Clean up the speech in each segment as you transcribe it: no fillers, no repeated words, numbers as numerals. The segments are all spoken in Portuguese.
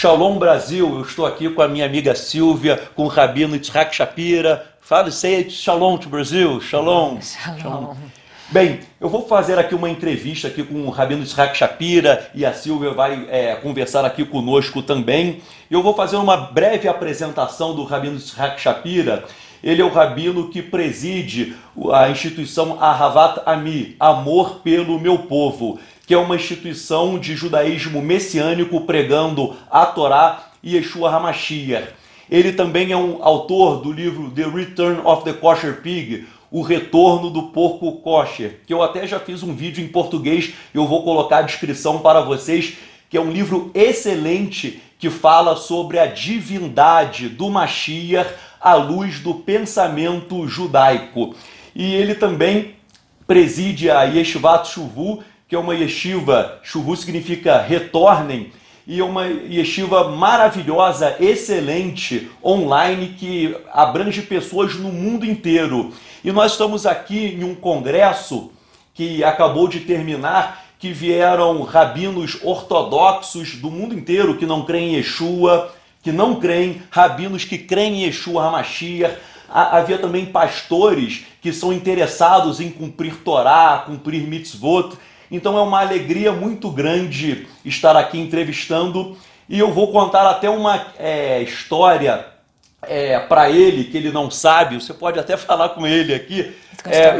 Shalom Brasil, eu estou aqui com a minha amiga Silvia, com o Rabino Itzhak Shapira. Fala, say Shalom to Brasil, Shalom. Shalom. Bem, eu vou fazer aqui uma entrevista aqui com o Rabino Itzhak Shapira e a Silvia vai conversar aqui conosco também. Eu vou fazer uma breve apresentação do Rabino Itzhak Shapira. Ele é o rabino que preside a instituição Ahavat Ammi, Amor pelo Meu Povo, que é uma instituição de judaísmo messiânico pregando a Torá e Yeshua HaMashiach. Ele também é um autor do livro The Return of the Kosher Pig, O Retorno do Porco Kosher, que eu até já fiz um vídeo em português, eu vou colocar a descrição para vocês, que é um livro excelente que fala sobre a divindade do Mashiach à luz do pensamento judaico. E ele também preside a Yeshivat Shuvu, que é uma yeshiva, Shuvu significa retornem, e é uma yeshiva maravilhosa, excelente, online, que abrange pessoas no mundo inteiro. E nós estamos aqui em um congresso que acabou de terminar, que vieram rabinos ortodoxos do mundo inteiro que não creem em Yeshua, que não creem, rabinos que creem em Yeshua HaMashiach. Havia também pastores que são interessados em cumprir Torá, cumprir mitzvot. Então é uma alegria muito grande estar aqui entrevistando. E eu vou contar até uma história para ele, que ele não sabe. Você pode até falar com ele aqui.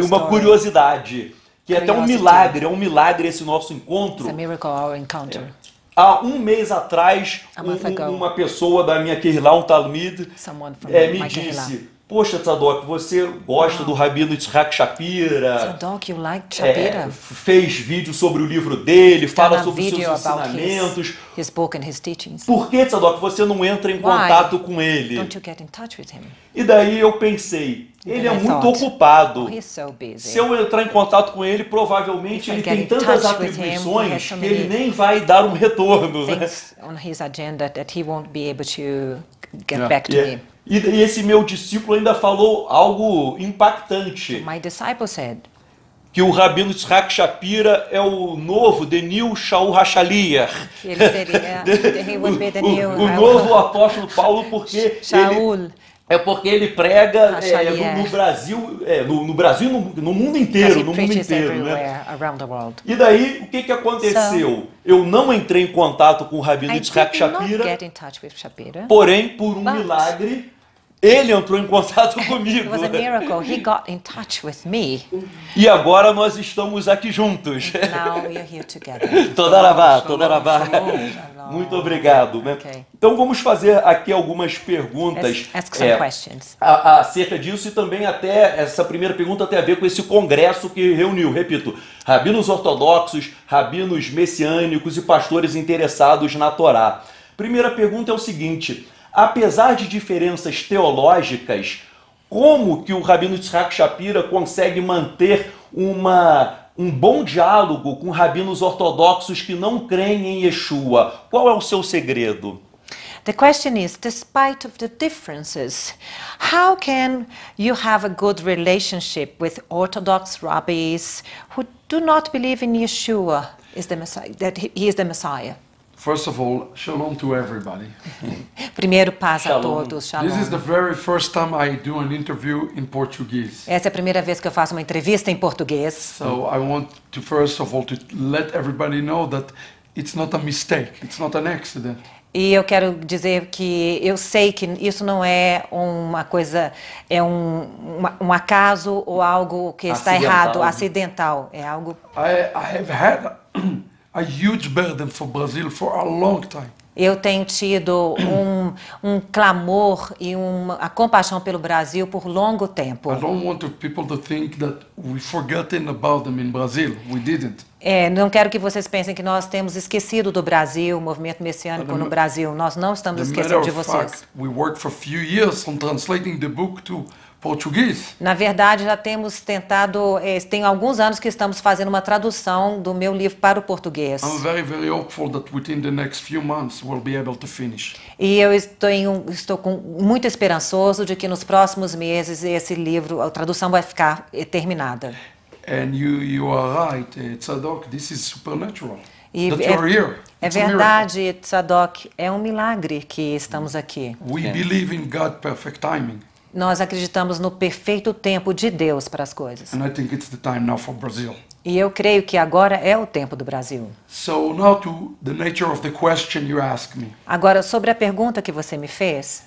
Uma curiosidade, que é até um milagre. É um milagre esse nosso encontro. It's a miracle, our encounter. Há um mês atrás, uma pessoa da minha Geulá, um Talmud, me disse: poxa, Tzadok, você gosta do Rabino Itzhak Shapira? Tzadok, you like Shapira? Fez vídeo sobre o livro dele, fala sobre os seus ensinamentos. His book and his teachings. Por que, Tzadok, você não entra em contato com ele? Don't you get in touch with him? E daí eu pensei, ele é muito ocupado. Se eu entrar em contato com ele, provavelmente ele tem tantas atribuições que ele nem vai dar um retorno. E esse meu discípulo ainda falou algo impactante. My disciple said, que o Rabino Itzhak Shapira é o novo, the new Shaul HaShaliach. O novo apóstolo Paulo, porque ele... porque ele prega no Brasil, no Brasil e no mundo inteiro, né? E daí, o que aconteceu? Eu não entrei em contato com o Rabino Itzhak Shapira, porém, por um milagre, ele entrou em contato comigo. E agora nós estamos aqui juntos. Todaravá, todaravá. Muito obrigado. Né? Okay. Então vamos fazer aqui algumas perguntas acerca disso, e também até essa primeira pergunta tem a ver com esse congresso que reuniu, repito, rabinos ortodoxos, rabinos messiânicos e pastores interessados na Torá. Primeira pergunta é o seguinte: apesar de diferenças teológicas, como que o Rabino Itzhak Shapira consegue manter um bom diálogo com rabinos ortodoxos que não creem em Yeshua? Qual é o seu segredo? The question is, despite of the differences, how can you have a good relationship with Orthodox rabbis who do not believe in Yeshua is the Messiah, that he is the Messiah? First of all, shalom to everybody. Primeiro, paz a todos. Shalom. This is the very first time I do an interview in Portuguese. Essa é a primeira vez que eu faço uma entrevista em português. So I want to first of all to let everybody know that it's not a mistake, it's not an accident. E eu quero dizer que eu sei que isso não é uma coisa, um acaso ou algo que está errado, acidental, é algo. I have had a huge burden for Brazil for a long time. Eu tenho tido um clamor e a compaixão pelo Brasil por longo tempo. I don't want people to think that we forgotten about them in Brazil. We didn't. Não quero que vocês pensem que nós temos esquecido do Brasil, o movimento messiânico no Brasil. Nós não estamos esquecendo de vocês. We worked for a few years on translating the book to Português. Na verdade, já temos tentado, tem alguns anos que estamos fazendo uma tradução do meu livro para o português. I'm very, very hopeful that within the next few months we'll be able to finish. E eu estou muito esperançoso de que nos próximos meses esse livro, a tradução vai ficar terminada. And you are right, Tzadok, this is supernatural. E é verdade, Tzadok, é um milagre que estamos aqui. Nós acreditamos no perfeito tempo de Deus para as coisas. E eu creio que agora é o tempo do Brasil. Agora, sobre a pergunta que você me fez,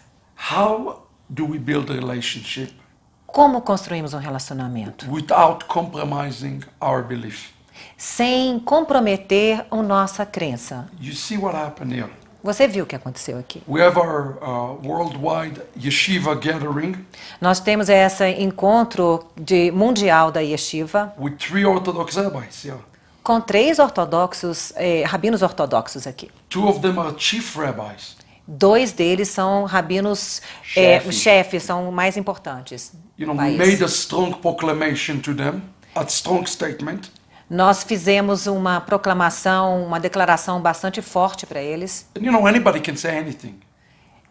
como construímos um relacionamento? Without compromising our belief. Sem comprometer a nossa crença. You see what happened here. Você viu o que aconteceu aqui. We have our, worldwide Yeshiva gathering. Nós temos esse encontro mundial da Yeshiva. With three Orthodox rabbis, yeah. Com três ortodoxos, rabinos ortodoxos aqui. Two of them are chief rabbis. Dois deles são rabinos chefes, são mais importantes. You know, we made a strong proclamation to them, a strong statement. Nós fizemos uma proclamação, uma declaração bastante forte para eles. And, you know, anybody can say anything.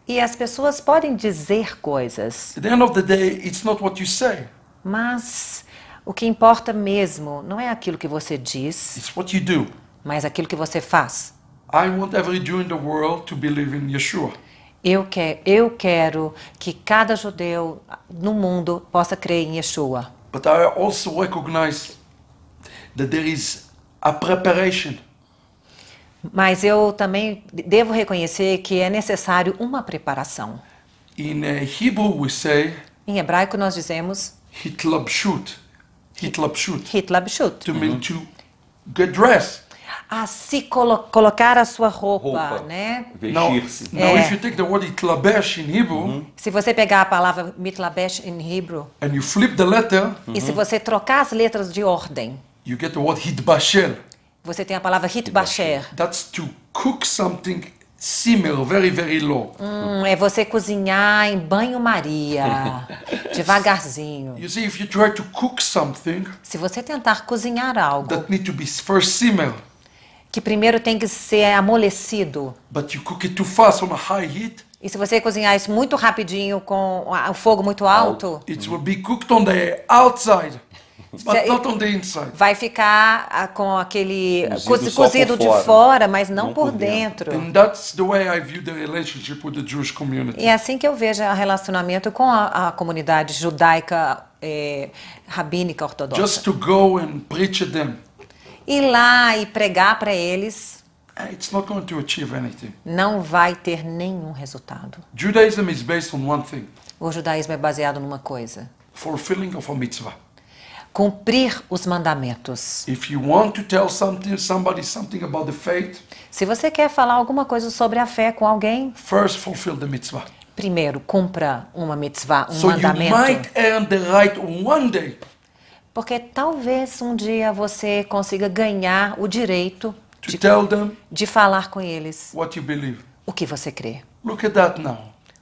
E as pessoas podem dizer coisas. At the end of the day, it's not what you say. Mas o que importa mesmo não é aquilo que você diz, it's what you do. Mas aquilo que você faz. I want every Jew in the world to believe in Yeshua. Eu quero que cada judeu no mundo possa crer em Yeshua. But I also recognize that there is a preparation. Mas eu também devo reconhecer que é necessário uma preparação. In Hebrew we say, em hebraico nós dizemos hitlabshut. Hitlabshut. Hitlabshut. To mean to get dressed. A se colocar a sua roupa, né? Vestir-se. Se você pegar a palavra mitlabesh em hebreu and you flip the letter, e se você trocar as letras de ordem, you get the word hitbasher. Você tem a palavra hitbasher. That's to cook something simmer, very, very low. É você cozinhar em banho-maria, devagarzinho. You see, if you try to cook something, se você tentar cozinhar algo, that need to be first simmer, que primeiro tem que ser amolecido. But you cook it too fast on a high heat. E se você cozinhar isso muito rapidinho com o fogo muito alto, it will be cooked on the outside, but not on the inside. Vai ficar com aquele cozido de fora, mas não por dentro. And that's the way I view the relationship with the Jewish community. E é assim que eu vejo o relacionamento com a comunidade judaica rabínica ortodoxa. Just to go and preach them. Ir lá e pregar para eles, it's not going to achieve anything. Não vai ter nenhum resultado. Judaism is based on one thing. O judaísmo é baseado numa coisa: fulfilling of a mitzvah. Cumprir os mandamentos. If you want to tell somebody about the faith, se você quer falar alguma coisa sobre a fé com alguém, first fulfill the mitzvah. Primeiro cumpra uma mitzvah, um mandamento. You might earn the right one day. Porque talvez um dia você consiga ganhar o direito de falar com eles o que você crê. Look at that now.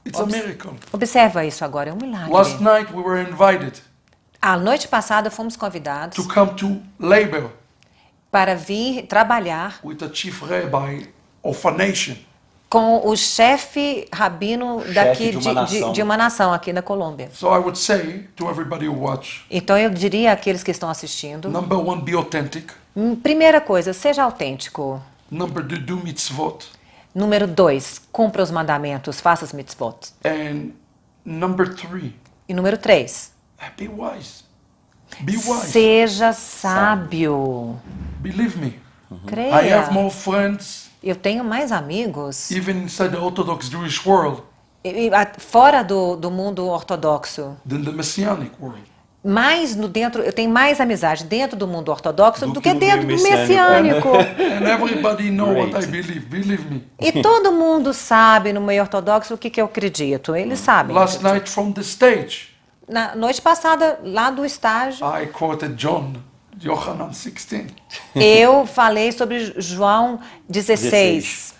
It's a miracle. Observa isso agora, é um milagre. Last night we were invited. A noite passada fomos convidados to come to labor, para vir trabalhar with the chief rabbi of a nation, com o chefe rabino daqui de uma nação aqui na Colômbia. Então eu diria àqueles que estão assistindo: number one, be authentic. Primeira coisa, seja autêntico. Number two, do mitzvot. Número 2, cumpra os mandamentos, faça os mitzvot. And number 3. E número 3. Be wise. Be wise. Seja sábio. Believe me. Creia. I have more friends. Eu tenho mais amigos, even inside the Orthodox Jewish world, fora do mundo ortodoxo, than the Messianic world. Mais no dentro, eu tenho mais amizade dentro do mundo ortodoxo do que dentro do messiânico. And everybody know what I believe, believe me. E todo mundo sabe no meio ortodoxo o que eu acredito. Eles sabem. Last night from the stage. Na noite passada lá do estágio. I quoted John. Yohanan 16. Eu falei sobre João 16.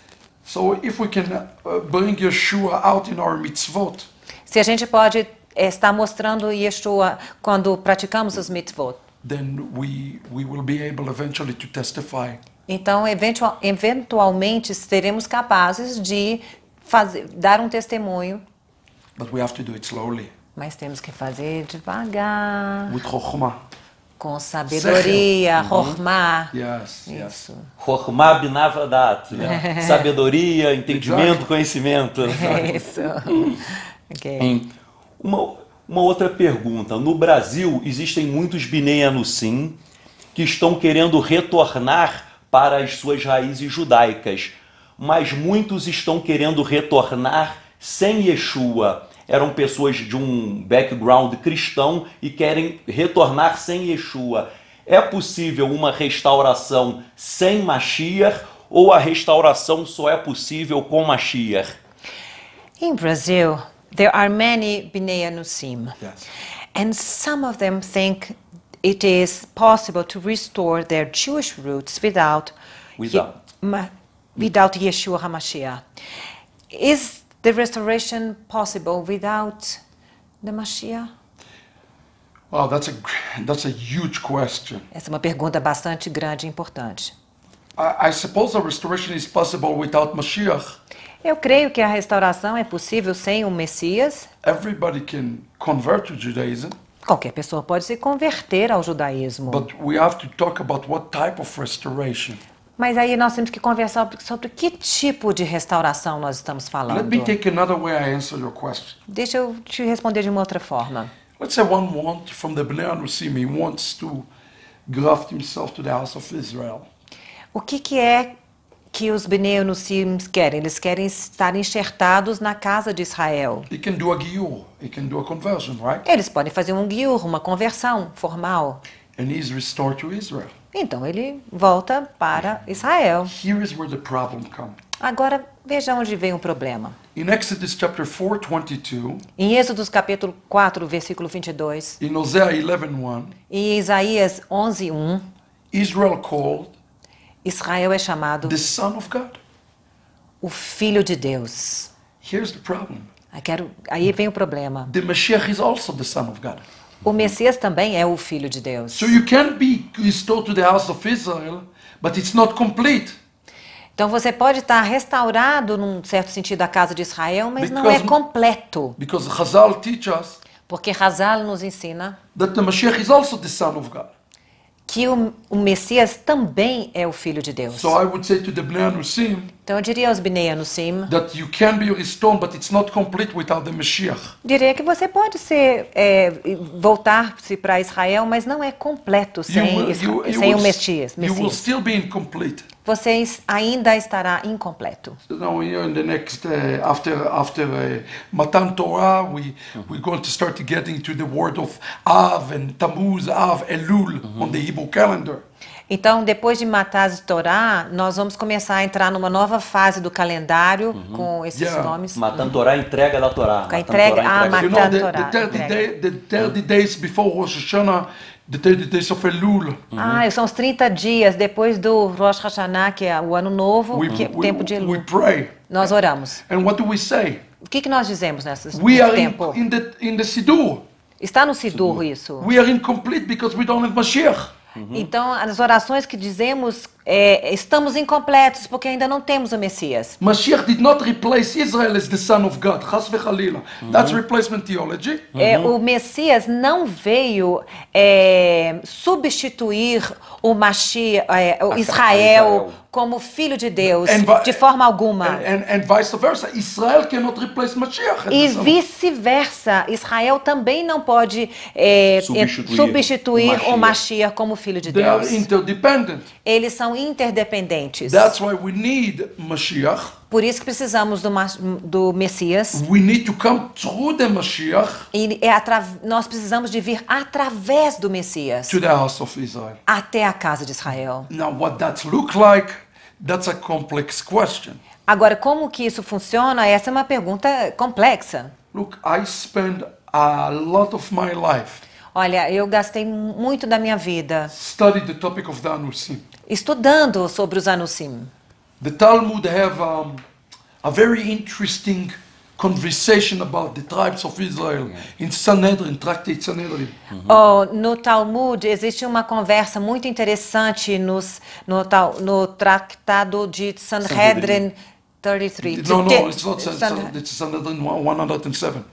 So if we can bring Yeshua out in our mitzvot. Se a gente pode estar mostrando Yeshua quando praticamos os mitzvot. Then we will be able eventually to testify. Então eventualmente seremos capazes de dar um testemunho. But we have to do it slowly. Mas temos que fazer devagar. With Chokhmah. com sabedoria, Rohmah. Isso. Rohmah binavadat, né? Sabedoria, entendimento, conhecimento. Isso. Okay. Uma outra pergunta. No Brasil, existem muitos Bnei Anusim que estão querendo retornar para as suas raízes judaicas, mas muitos estão querendo retornar sem Yeshua. Eram pessoas de um background cristão e querem retornar sem Yeshua. É possível uma restauração sem Mashiach ou a restauração só é possível com Mashiach? In Brazil, there are many Bnei Anusim. Yes. And some of them think it is possible to restore their Jewish roots without Yeshua HaMashiach. Is the restoration possible without the Mashiach? Well, that's a huge question. Essa é uma pergunta bastante grande e importante. I suppose the restoration is possible without Mashiach. Eu creio que a restauração é possível sem o Messias. Everybody can convert to Judaism. Qualquer pessoa pode se converter ao judaísmo. But we have to talk about what type of restoration. Mas aí nós temos que conversar sobre que tipo de restauração nós estamos falando. Let me take another way I answer your question. Deixa eu te responder de uma outra forma. Let's say one wants from the Bnei Anusim, he wants to graft himself to the house of Israel. O que é que os Bnei Anusim querem? Eles querem estar enxertados na casa de Israel. He can do a giur, he can do a conversion, right? Eles podem fazer um giur, uma conversão formal. And he is restored to Israel. Então ele volta para Israel. Here is where the problem comes. Agora veja onde vem o problema. In Exodus chapter 4, 22, em Êxodo capítulo 4, versículo 22. In Hosea 11:1. Em Isaías 11:1. Israel é chamado the son of God. O filho de Deus. Here's the problem. Aí vem o problema. The Mashiach is also the son of God. O Messias também é o filho de Deus. Então você pode estar restaurado num certo sentido à casa de Israel, mas não é completo. Porque Hazal nos ensina que o Messias também é o filho de Deus. Então eu diria aos Bnei Anusim que você pode ser voltar-se para Israel, mas não é completo sem o Messias. Você ainda estará incompleto. After Matan Torah, we're going to start getting to the word of Av and Tammuz, Av, Elul on the Hebrew calendar. Então, depois de Matan Torah, nós vamos começar a entrar numa nova fase do calendário com esses nomes. Matan Torah, entrega da Torá. A entrega a Matan Torah. The 30 days before Rosh Hashanah, the 30 days of Elul. São os 30 dias depois do Rosh Hashanah, que é o ano novo, que é o tempo de Elul. We pray. Nós oramos. And what do we say? O que nós dizemos nesse tempo? In the Sidur. Está no Sidur isso. We are incomplete because we don't have Mashiach. Então, as orações que dizemos, estamos incompletos porque ainda não temos o Messias. Mashiach did not replace Israel as the son of God. Chas v'chalila. That's replacement theology. O Messias não veio substituir o Mashiach, Israel como filho de Deus, de forma alguma. And vice versa, Israel cannot replace Mashiach. E vice-versa, Israel também não pode substituir o Mashiach como filho de Deus. Eles são interdependentes. That's why we need Mashiach. Por isso que precisamos do Messias. We need to come through the Mashiach. E nós precisamos de vir através do Messias. To the house of Israel. Até a casa de Israel. Now what that look like, that's a complex question. Agora, como que isso funciona? Essa é uma pergunta complexa. Look, I spend a lot of my life. Olha, eu gastei muito da minha vida. Study the topic of the Anusim. Estudando sobre os Anusim. The Talmud have a very interesting conversation about the tribes of Israel in Sanhedrin, Tractate Sanhedrin. No Talmud existe uma conversa muito interessante no Tratado de Sanhedrin 33. No, it's not Sanhedrin 107.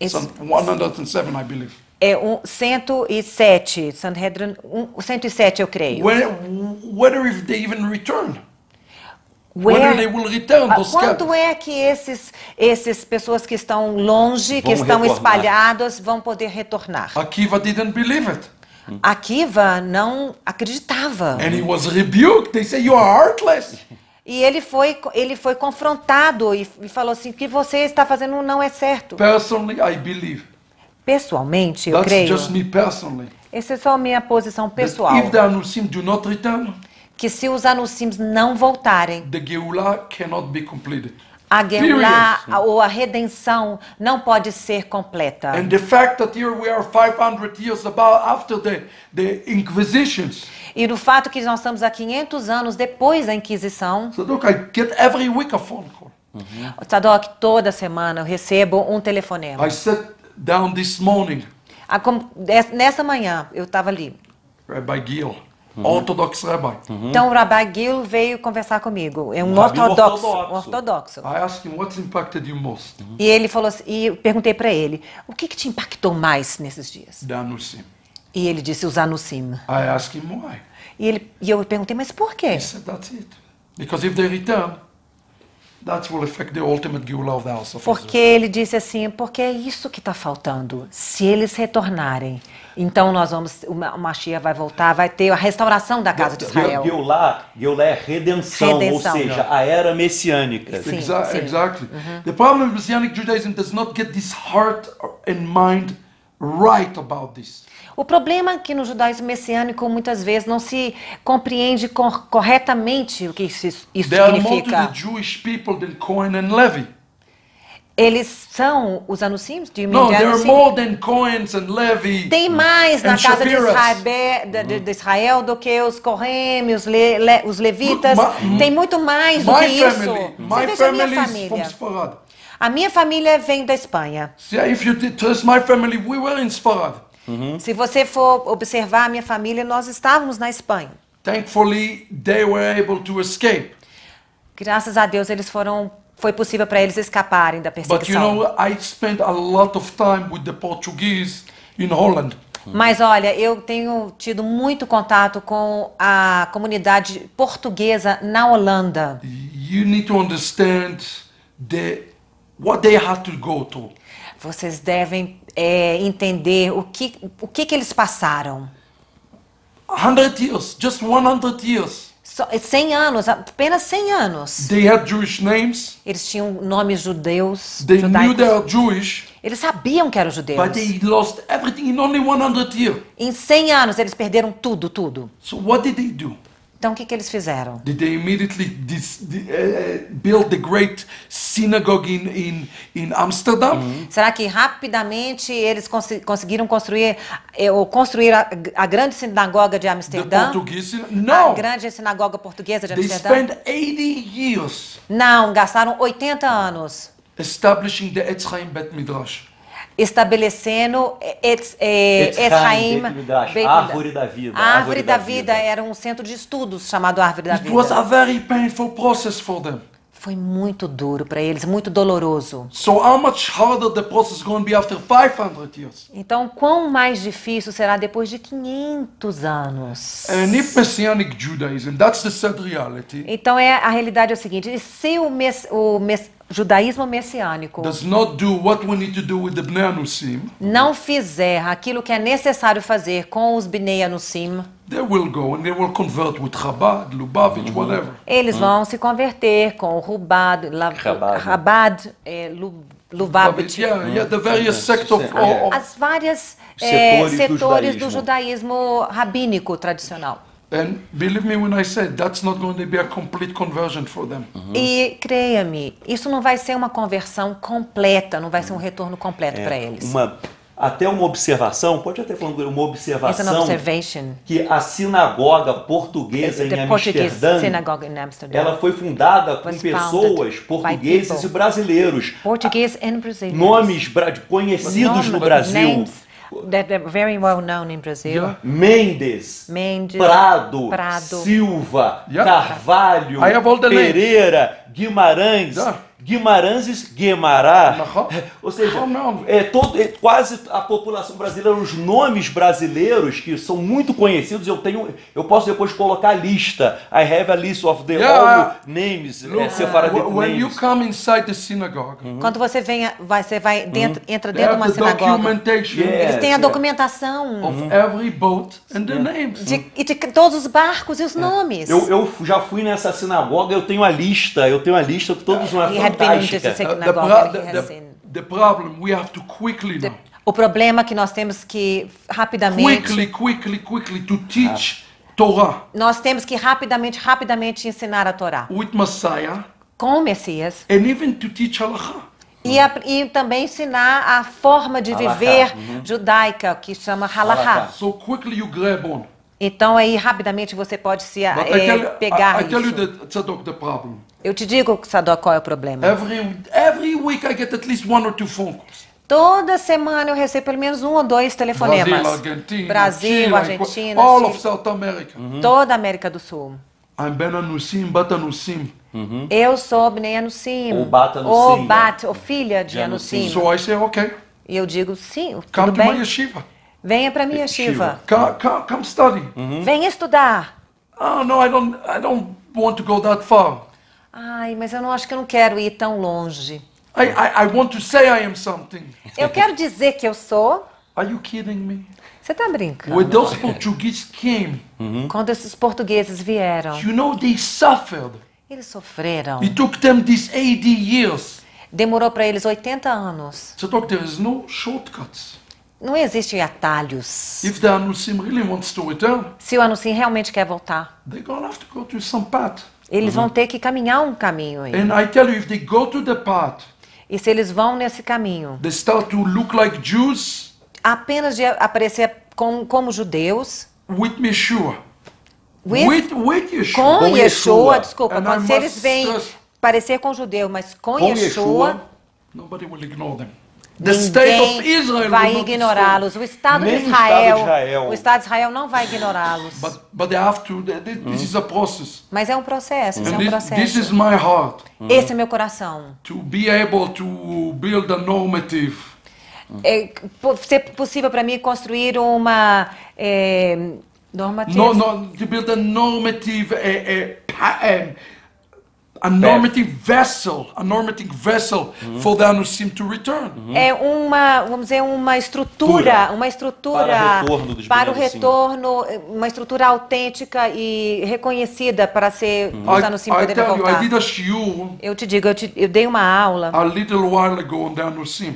It's 107, I believe. É 107, Sanhedrin, 107 eu creio. Whether if they even return. Whether they will return, quanto é que esses pessoas que estão longe, que estão espalhadas, vão poder retornar? Akiva didn't believe it. Akiva não acreditava. And he was rebuked. They say you are heartless. E ele foi confrontado e falou assim, que você está fazendo não é certo. Personally, I believe. Pessoalmente, eu creio. That's just me personally. Essa é só a minha posição pessoal. If the Anusim do not return, que se os Anussims não voltarem, the Geulá cannot be completed. A Geulá ou a redenção não pode ser completa. And the fact that here we are 500 years after the Inquisitions. E no fato que nós estamos há 500 anos depois da Inquisição. Tzadok, I get every week a phone call. Tzadok, toda semana eu recebo um telefonema. I sat down this morning. Nessa manhã eu estava ali. Rabbi Gil. Orthodox rabbi. Então o Rabbi Gil veio conversar comigo. É um ortodoxo. I asked him, what's impacted you most? E ele falou assim, e eu perguntei para ele, o que te impactou mais nesses dias? The Anusim. E ele disse os Anusim. I asked him why. E eu perguntei, mas por quê? He said, that's it. Because if they return, that will affect the ultimate Geula of the house of Porque ele disse assim, porque é isso que está faltando. Se eles retornarem, então nós vamos, o Mashiach vai voltar, vai ter a restauração da casa de Israel. Geulá é redenção, ou seja, a era messiânica. Sim, exactly. The problem with Messianic Judaism does not get this heart and mind right about this. O problema é que no judaísmo messiânico muitas vezes não se compreende corretamente o que isso significa. Eles são os Anusim de Matan Torah? Não, more than Cohen and Levi. Tem mais na casa de Israel do que os Cohen, os levitas. Tem muito mais do que isso. A minha família vem da Espanha. Se você trust minha família, nós were in Sfarad. Se você for observar a minha família, nós estávamos na Espanha. Thankfully, they were able to escape. Graças a Deus, eles foram foi possível para eles escaparem da perseguição. But, I spent a lot of time with the Portuguese in Holland. Mas olha, eu tenho tido muito contato com a comunidade portuguesa na Holanda. You need to understand what they had to go through. Vocês devem entender o que eles passaram. 100 years, just 100 years. 100 anos, apenas 100 anos. They had Jewish names. Eles tinham nomes judeus. They knew they were Jewish. Eles sabiam que eram judeus. But they lost everything in only 100 years. Em 100 anos eles perderam tudo. So what did they do? Então o que eles fizeram? Did they immediately build the great synagogue in Amsterdam? Será que rapidamente eles conseguiram construir a grande sinagoga de Amsterdã? A grande sinagoga portuguesa de Amsterdã? They spent 80 years. Não, gastaram 80 anos. Establishing the Etz Chaim Bet Midrash. Estabelecendo Etz Chaim, Árvore da Vida. A Árvore da Vida era um centro de estudos chamado Árvore da Vida. It was a very painful process for them. Foi muito duro para eles, muito doloroso. So how much harder the process going to be after 500 years? Então, quão mais difícil será depois de 500 anos? And if Messianic Judaism, that's the sad reality. Então a realidade é o seguinte, e se o judaísmo messiânico não fizer aquilo que é necessário fazer com os Bnei Anusim, eles vão se converter com o Chabad, Lubavitch, as várias setores do judaísmo rabínico tradicional. And believe me when I say that's not going to be a complete conversion for them. E creia-me, isso não vai ser uma conversão completa, não vai ser um retorno completo para eles. Até uma observação, pode até falar uma observação, que a sinagoga portuguesa em Amsterdã, ela foi fundada com pessoas portugueses e brasileiros, nomes conhecidos no Brasil. That are very well known in Brazil. Yeah. Mendes, Prado, Silva, Carvalho, Pereira, Guimarães, Guimarães, Guemará, ou seja, quase a população brasileira, os nomes brasileiros que são muito conhecidos, eu posso depois colocar a lista. I have a list of the all names, Sephardic names. You come inside the synagogue. Quando você vem, entra dentro de uma sinagoga. Eles têm a documentação of every boat and the names. De todos os barcos e os nomes. Eu já fui nessa sinagoga, eu tenho a lista, de todos os O problema é que nós temos que rapidamente to teach Torah. Nós temos que rapidamente ensinar a Torá. With Messiah. Com o Messias. And even to teach Halachá. E também ensinar a forma de viver judaica que chama Halachá. So quickly you grab on. Então aí rapidamente você pode se pegar nisso. Eu te digo, Tzadok, qual é o problema. Every week I get at least one or two phone calls. Toda semana eu recebo pelo menos um ou dois telefonemas. Brasil, Argentina, all of South America. Toda a América do Sul. I'm Bnei Anusim, Bat Anusim. Eu sou Bnei Anusim. Ou filha de Anusim. So I say, okay. E eu digo sim, tudo bem. Come to my yeshiva. Venha para minha yeshiva. Come study. Venha estudar. Oh no, I don't want to go that far. Ai, mas eu não acho que eu não quero ir tão longe. I want to say I am something. Eu quero dizer que eu sou. Are you kidding me? Você tá brincando? When those Portuguese came, quando esses portugueses vieram, you know they suffered. Eles sofreram. It took them these 80 years. Demorou para eles 80 anos. So there is no shortcuts. Não existem atalhos. If the Anusim really wants to return, se o Anusim realmente quer voltar, they're gonna have to go to some path. Eles vão ter que caminhar um caminho aí. And I tell you, if they go to the path, e se eles vão nesse caminho, they start to look like Jews, apenas de aparecer como judeus, with Yeshua, com Yeshua, desculpa, se eles vêm parecer com judeu, mas com Yeshua, nobody will ignore them. Ninguém vai ignorá-los. O Estado de Israel, não vai ignorá-los. Mas é um processo. Esse é meu coração. É possível para mim construir uma normativa. A normative vessel for the Anusim to return. É uma, vamos dizer, uma estrutura para o retorno, uma estrutura autêntica e reconhecida para ser os Anusim poderem voltar. Eu te digo, eu dei uma aula. A little while ago on the Anusim.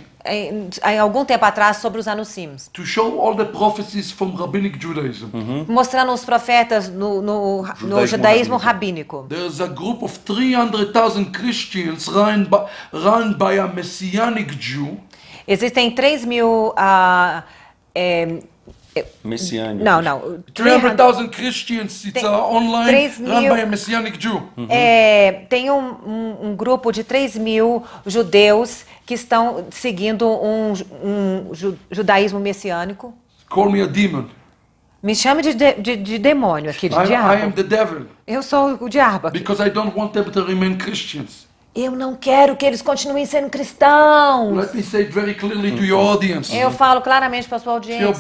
Algum tempo atrás sobre os Anusim. To show all the prophecies from Rabbinic Judaism. Mostrando os profetas no judaísmo rabínico. There's a group of 300,000 Christians run by a Messianic Jew. Existem 3.000 messiânicos. 300,000 Christians online run by a Messianic Jew. Tem um grupo de 3.000 judeus que estão seguindo um judaísmo messiânico. Call me a demon. Me chame de demônio aqui, de diabo. I am the devil. Eu sou o diabo aqui. Because I don't want them to remain Christians. Eu não quero que eles continuem sendo cristãos. Let me say very clearly to your audience. Eu falo claramente para a sua audiência.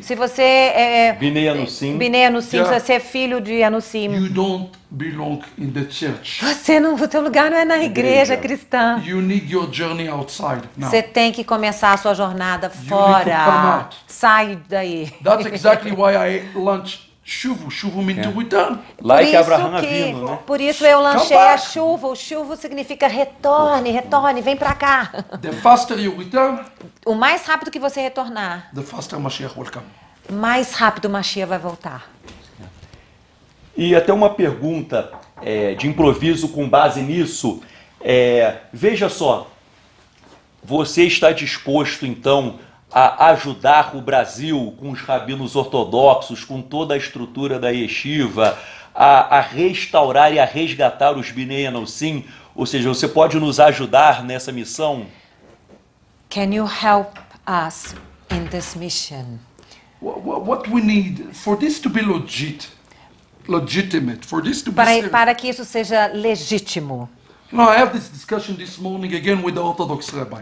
Se você é Bnei Anusim, você é filho de Anusim. You don't belong in the church. O teu lugar não é na igreja cristã. You need your journey outside now. Você tem que começar a sua jornada fora. Sai daí. That's exactly why I launched Shuvu. Shuvu means to return. Like Abraham Avinu, né? Por isso eu lanchei a Shuvu. O Shuvu significa retorne, retorne, vem pra cá. The faster you return, o mais rápido que você retornar, the faster Mashiach will come. Mais rápido o Mashiach vai voltar. E até uma pergunta de improviso com base nisso. Veja só, você está disposto então a ajudar o Brasil com os rabinos ortodoxos, com toda a estrutura da Yeshiva, a restaurar e a resgatar os Bnei Anusim? Ou seja, você pode nos ajudar nessa missão? Can you help us in this mission? What we need for this to be legitimate, for this to be para que isso seja legítimo.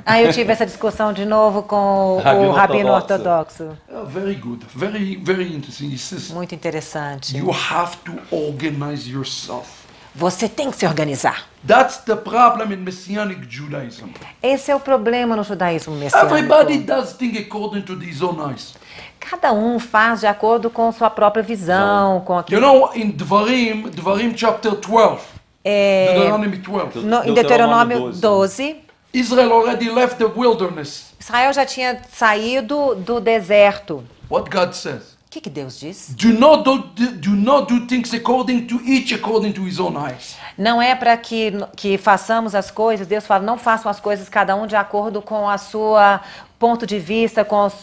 Eu tive essa discussão de novo com o rabino ortodoxo. Very good, very interesting. Muito interessante. You have to organize yourself. Você tem que se organizar. That's the problem in Messianic Judaism. Esse é o problema no judaísmo messiânico. Everybody does things according to his own eyes. Cada um faz de acordo com sua própria visão, com aquilo. You know, in Dvarim chapter 12. Deuteronômio 12. Em Deuteronômio 12. Israel already left the wilderness. Israel já tinha saído do deserto. What God says? O que Deus diz? Do not do things according to each according to his own eyes. Não é para que façamos as coisas. Deus fala, não façam as coisas cada um de acordo com a sua ponto de vista, com os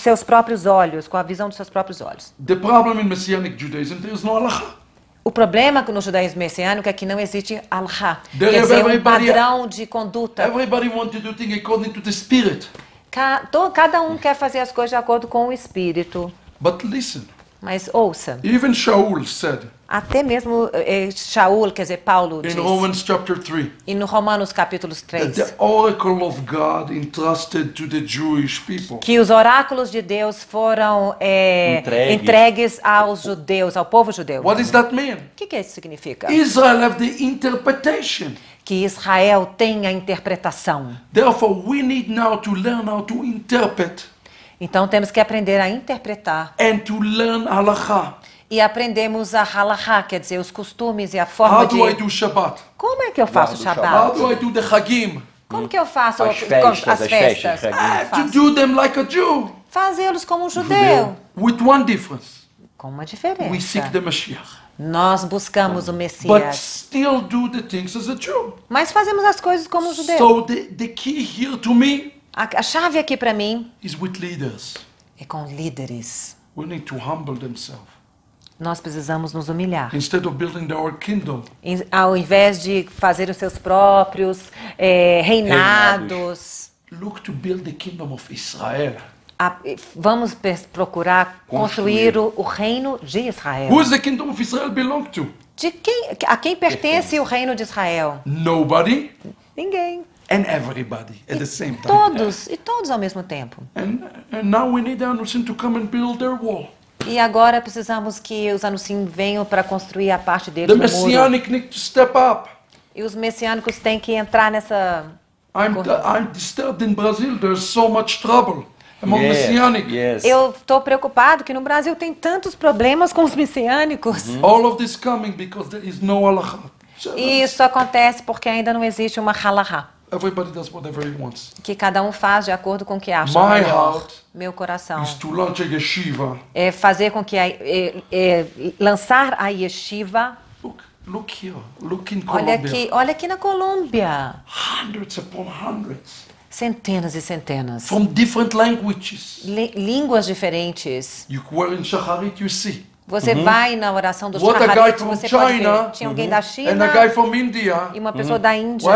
seus próprios olhos, com a visão dos seus próprios olhos. The problem in Messianic Judaism, there is no halachá. O problema no judaísmo messiânico é que não existe halachá, quer dizer, um padrão de conduta. Everybody wants to do things according to the spirit. Cada um quer fazer as coisas de acordo com o espírito. But listen. Mas ouça. Even Shaul said. Até mesmo Shaul, quer dizer, Paulo diz. In Romans chapter 3. E no Romanos capítulos 3. The oracle of God entrusted to the Jewish people. Que os oráculos de Deus foram entregues aos judeus, ao povo judeu. What does that mean? Que isso significa? Israel have the interpretation. Que Israel tem a interpretação. Therefore, we need now to learn how to interpret. Então temos que aprender a interpretar. And to learn halachá. E aprendemos a halachá, quer dizer, os costumes e a forma de... How do I do Shabbat? Como é que eu faço o Shabbat? How do I do the Chagim? Como que eu faço as festas? I have to do them like a Jew. Fazê-los como um judeu. With one difference. Com uma diferença. We seek the Mashiach. Nós buscamos o Messias. But still do the things as a Jew. Mas fazemos as coisas como um judeu. So the key here to me. A chave aqui para mim é com líderes. Nós precisamos nos humilhar. Ao invés de fazer os seus próprios reinados. Vamos procurar construir o reino de Israel. A quem pertence o reino de Israel? Ninguém. And everybody at the same time. Todos ao mesmo tempo. And now we need the Anusim to come and build their wall. E agora precisamos que os Anusim venham para construir a parte deles no muro. The Messianic need to step up. E os messiânicos têm que entrar nessa. I'm disturbed in Brazil. There's so much trouble among Messianic. Eu estou preocupado que no Brasil tem tantos problemas com os messiânicos. All of this coming because there is no halachá. Isso acontece porque ainda não existe uma halachá. Everybody does whatever he wants. Que cada um faz de acordo com o que acha melhor. Meu coração is to launch a yeshiva. É fazer com que lançar a yeshiva. Look here. Look in Colombia. Olha aqui na Colômbia. Hundreds upon hundreds. Centenas e centenas. From different languages. Línguas diferentes. You were in Shacharit, you see. Você vai na oração do Shacharit, você pode ver. Tinha alguém da China e uma pessoa da Índia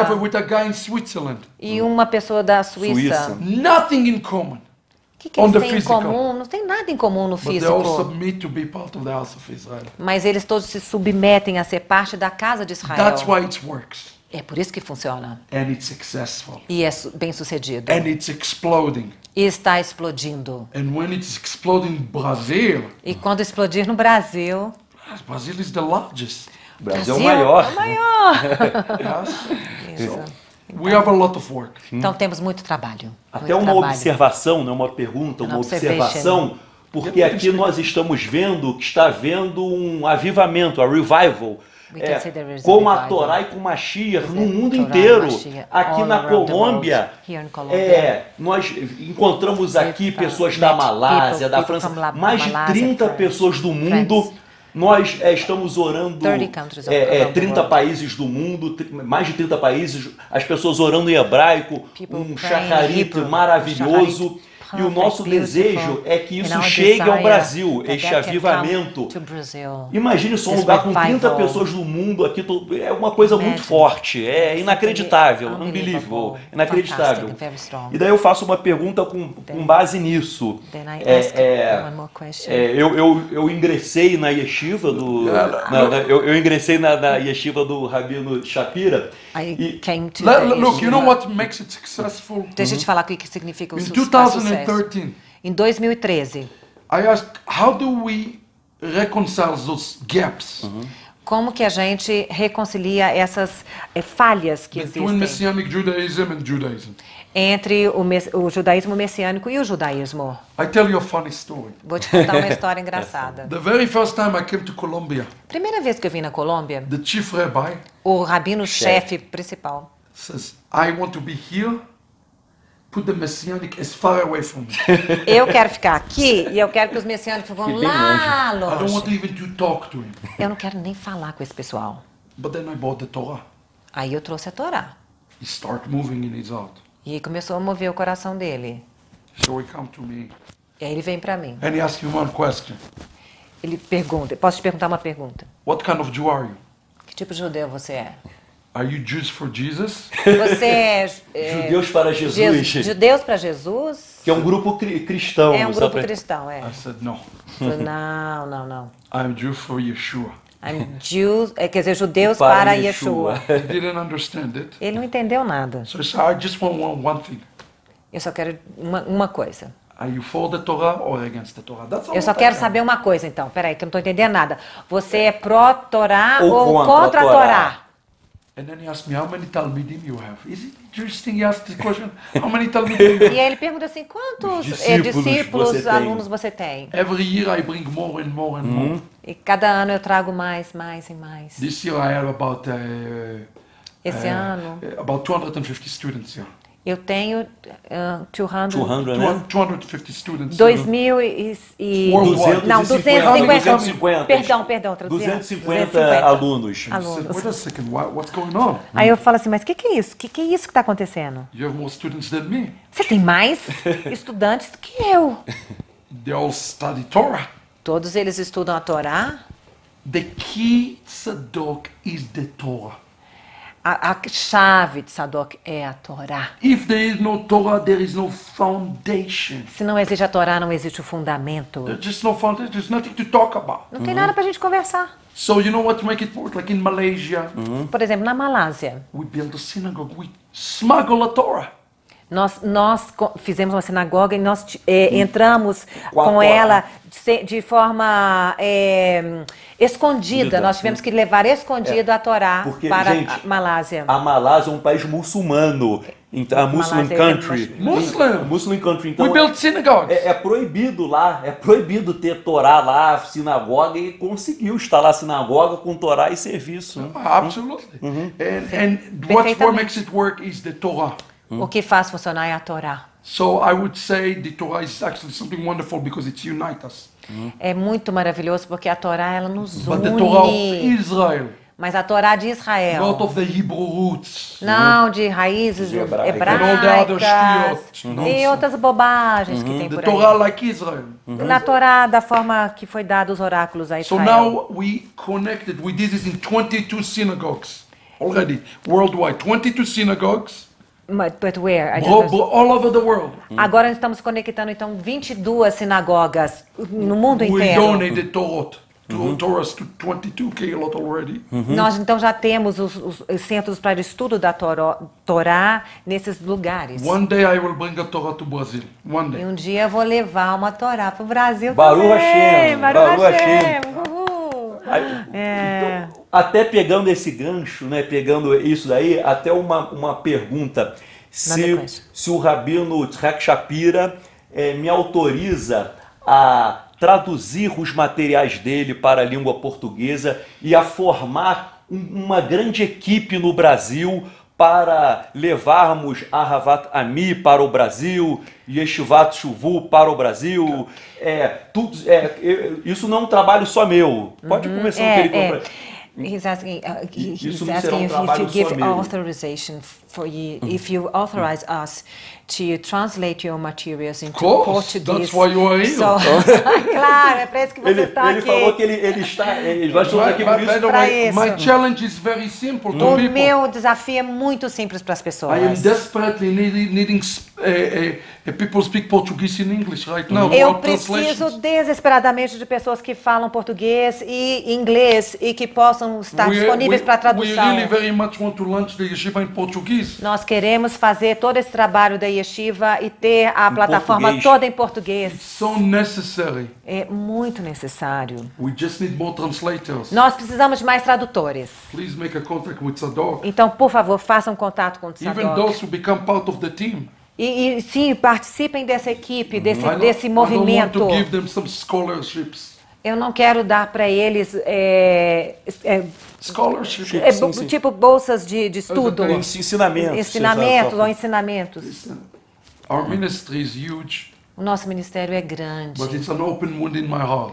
e uma pessoa da Suíça. Nothing in common. Que eles têm em comum? Não tem nada em comum no físico. Mas eles todos se submetem a ser parte da casa de Israel. That's why it works. É por isso que funciona. And it's successful. E é bem sucedido. And it's exploding. E está explodindo. And when it's exploding in Brazil, e quando explodir no Brasil... Brazil is the largest. O Brasil é o maior. É o maior. Isso. Então, we have a lot of work. Então temos muito trabalho. Até muito observação, não é uma pergunta, uma observação, porque aqui nós estamos vendo que está havendo um avivamento, a revival, com a Torá e com Mashiach no mundo inteiro. Aqui na Colômbia, nós encontramos aqui pessoas da Malásia, da França, mais de 30 pessoas do mundo. Nós estamos orando 30 países do mundo, mais de 30 países, as pessoas orando em hebraico, um shacharit maravilhoso. E o nosso desejo é que isso chegue ao Brasil, este avivamento. Imagine só um lugar com 30 pessoas no mundo aqui, é uma coisa muito forte, é inacreditável, unbelievable, inacreditável. E daí eu faço uma pergunta com base nisso. Eu ingressei na Yeshiva do... Eu ingressei na Yeshiva do Rabino Shapira. Look, you know what makes it successful? Deixa eu te falar o que significa o sucesso. Em 2013. I asked, how do we reconcile those gaps? Como que a gente reconcilia essas falhas que existem? Between Messianic Judaism and Judaism. Entre o judaísmo messiânico e o judaísmo. I tell you a funny story. Vou te contar uma história engraçada. The very first time I came to Colombia. Primeira vez que eu vim na Colômbia. The chief rabbi. O rabino-chefe principal. Says, I want to be here. Put the messianic as far away from me. Eu quero ficar aqui e eu quero que os messiânicos vão lá longe. I don't want even to talk to him. Eu não quero nem falar com esse pessoal. But then I bought the Torah. Aí eu trouxe a Torá. He started moving in his heart. E começou a mover o coração dele. So he came to me. E aí ele vem para mim. And he asked me one question. Ele pergunta, posso te perguntar uma pergunta? What kind of Jew are you? Que tipo de judeu você é? Are you Jews for Jesus? Você é judeus para Jesus? Judeus para Jesus? Que é um grupo cristão. É um grupo cristão, é. I said no. Não, não, não. I'm Jew for Yeshua. I'm Jews, quer dizer, judeus para Yeshua. He didn't understand it. Ele não entendeu nada. So I just want one thing. Eu só quero uma coisa. Are you for the Torah or against the Torah? Eu só quero saber uma coisa, então. Peraí, que eu não estou entendendo nada. Você é pró-Torá ou contra a Torá? And then he asked me how many Talmidim you have. Is it interesting? He asked the question, how many Talmidim? E ele pergunta assim, quantos discípulos, alunos você tem? Every year I bring more and more and more. E cada ano eu trago mais, mais e mais. This year I have about esse ano about 250 students here. Eu tenho 250 students. 250. Perdão, perdão, traduzindo. 250 alunos. Wait a second, what's going on? Aí eu falo assim, mas o que é isso? O que é isso que está acontecendo? You have more students than me. Você tem mais estudantes do que eu. They all study Torah. Todos eles estudam a Torá. The key Tzadok is the Torah. A chave de Tzadok é a Torá. If there is no Torah, there is no foundation. Se não existe a Torá, não existe o fundamento. There's just no foundation. There's nothing to talk about. Não tem nada para a gente conversar. So you know what make it work? Like in Malaysia. Por exemplo, na Malásia. We built a synagogue. We smuggled a Torah. Nós fizemos uma sinagoga e nós entramos com ela de forma escondida. Nós tivemos que levar escondido a Torá para a Malásia. A Malásia é um país muçulmano. Então, a Muslim country. Muslim country. Então, we built synagogues. É proibido lá, é proibido ter Torá lá, sinagoga, e conseguiu instalar sinagoga com Torá e serviço. Absolutely. And what makes it work is the Torah. O que faz funcionar é a Torá. So I would say the Torah is actually something wonderful because it unites us. É muito maravilhoso porque a Torá ela nos une. But the Torah of Israel. Mas a Torá de Israel. Not of the Hebrew roots. Não de raízes hebraicas. E outras bobagens que tem por aí. The Torah like Israel. Na Torá da forma que foi dado os oráculos a Israel. So now we connected with this in 22 synagogues already worldwide. 22 synagogues. But where? All over the world. Agora estamos conectando então 22 sinagogas no mundo inteiro. We donated Torah to 22 Keilot already. Nós então já temos os centros para estudo da Torá nesses lugares. One day I will bring a Torah to Brazil. One day. E um dia eu vou levar uma Torá para o Brasil também. Baruch Hashem. Então, até pegando esse gancho, né, pegando isso daí, até uma pergunta. Se o Rabino Itzhak Shapira me autoriza a traduzir os materiais dele para a língua portuguesa e a formar uma grande equipe no Brasil para levarmos Ahavat Ammi para o Brasil, Yeshivat Shuvu para o Brasil, isso não é um trabalho só meu. Pode começar com ele. He's asking, he's asking if you give authorization for you, if you authorize us to translate your materials into Portuguese. That's why you are here. So, claro, é para isso que você está aqui. Ele falou que ele está, nós estamos aqui para isso. My challenge is very simple to people. O meu desafio é muito simples para as pessoas. I am desperately needing people speak Portuguese in English right now. Eu preciso desesperadamente de pessoas que falam português e inglês e que possam estar disponíveis para tradução. We really very much want to launch the Yeshiva in Portuguese. Nós queremos fazer todo esse trabalho da Yeshiva e ter a plataforma toda em português. It's so necessary. É muito necessário. We just need more translators. Nós precisamos de mais tradutores. Please make a contact with Tzadok. Então, por favor, façam contato com o Tzadok. Even those who become part of the team. E sim, participem dessa equipe, desse movimento. I don't want to give them some scholarships. Eu não quero dar para eles tipo bolsas de estudo, ensinamentos. Our ministry is huge. O nosso ministério é grande. But it's an open wound in my heart.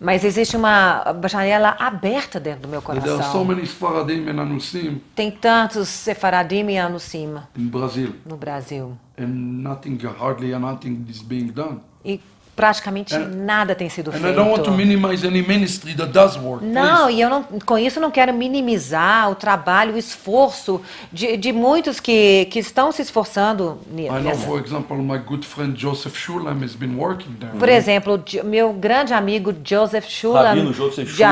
Mas existe uma janela aberta dentro do meu coração. There are so many Sefaradim and Anusim. Tem tantos Sefaradim e Anusim no Brasil. And nothing, hardly nothing is being done. E praticamente nada tem sido feito. Não, e eu não, com isso não quero minimizar o trabalho, o esforço de muitos que estão se esforçando nisso. Por exemplo, meu grande amigo Joseph Shulam,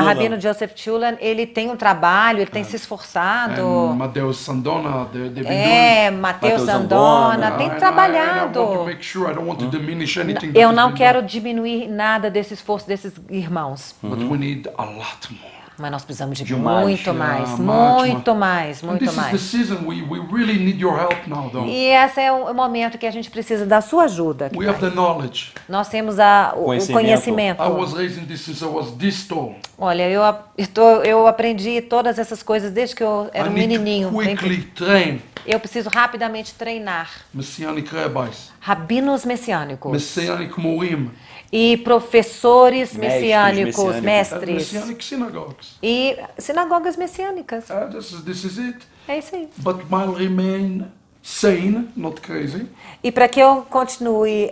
Rabino Joseph Shulam, ele tem um trabalho, ele tem se esforçado. Mateus Sandona, Mateus Sandona tem trabalhado. Eu não quero diminuir nada desse esforço desses irmãos. Mas nós precisamos de muito mais, muito mais, muito mais. E esse é o momento que a gente precisa da sua ajuda. Nós temos o conhecimento. Olha, eu aprendi todas essas coisas desde que eu era um menininho. Eu preciso rapidamente treinar. Messianic rabbis. Rabinos messiânicos. Messianic morim. E professores messiânicos, mestres. Messianic synagogues. E sinagogas messiânicas. This is it. É isso aí. But I'll remain sane, not crazy. E para que eu continue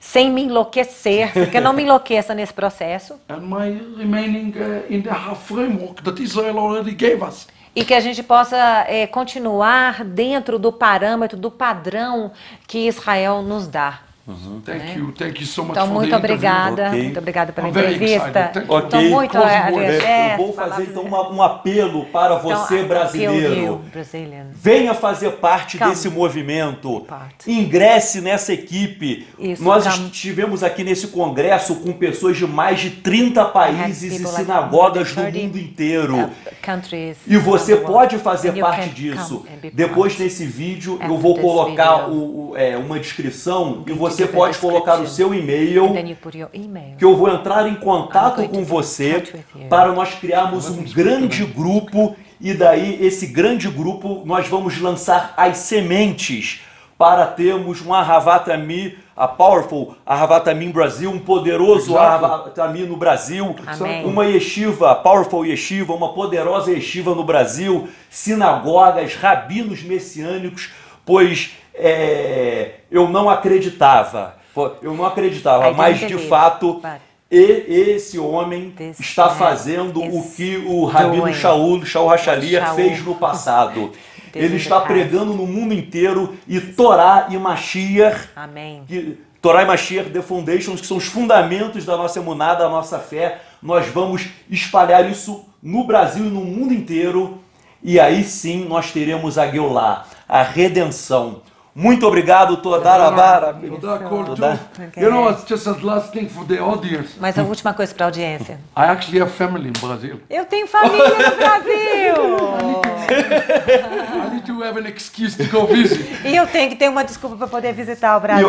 sem me enlouquecer, que eu não me enlouqueça nesse processo. And my remaining in the framework that Israel already gave us. E que a gente possa continuar dentro do parâmetro, do padrão que Israel nos dá. Thank you so much. Então, muito obrigada. Okay. Muito obrigada pela entrevista. Estou muito eu vou fazer então um apelo para você, brasileiro. Venha fazer parte desse movimento. Ingresse nessa equipe. Isso, nós estivemos aqui nesse congresso com pessoas de mais de 30 países e sinagogas do mundo inteiro. E você pode fazer parte disso. Depois desse vídeo, eu vou colocar uma descrição e você pode colocar o seu e-mail, que eu vou entrar em contato com você para nós criarmos um grande grupo, e daí esse grande grupo nós vamos lançar as sementes para termos um Ahavat Ammi, a powerful Ahavat Ammi Brasil, um poderoso Ahavat Ammi no Brasil, uma yeshiva, powerful yeshiva, uma poderosa yeshiva no Brasil, sinagogas, rabinos messiânicos, pois eu não acreditava, mas de fato esse homem está fazendo o que o Rabino Shaul Rachalia fez no passado. Ele está pregando no mundo inteiro e Torá e Mashiach, Torá e Mashiach, The Foundations, que são os fundamentos da nossa emuná, da nossa fé. Nós vamos espalhar isso no Brasil e no mundo inteiro, e aí sim nós teremos a Geulá, a redenção. Muito obrigado, Todarabara. You know, it's just a last thing for the audience. Mas a última coisa para a audiência. I actually have family in Brazil. Eu tenho família no Brasil. I need to have an excuse to go visit. E eu tenho que ter uma desculpa para poder visitar o Brasil.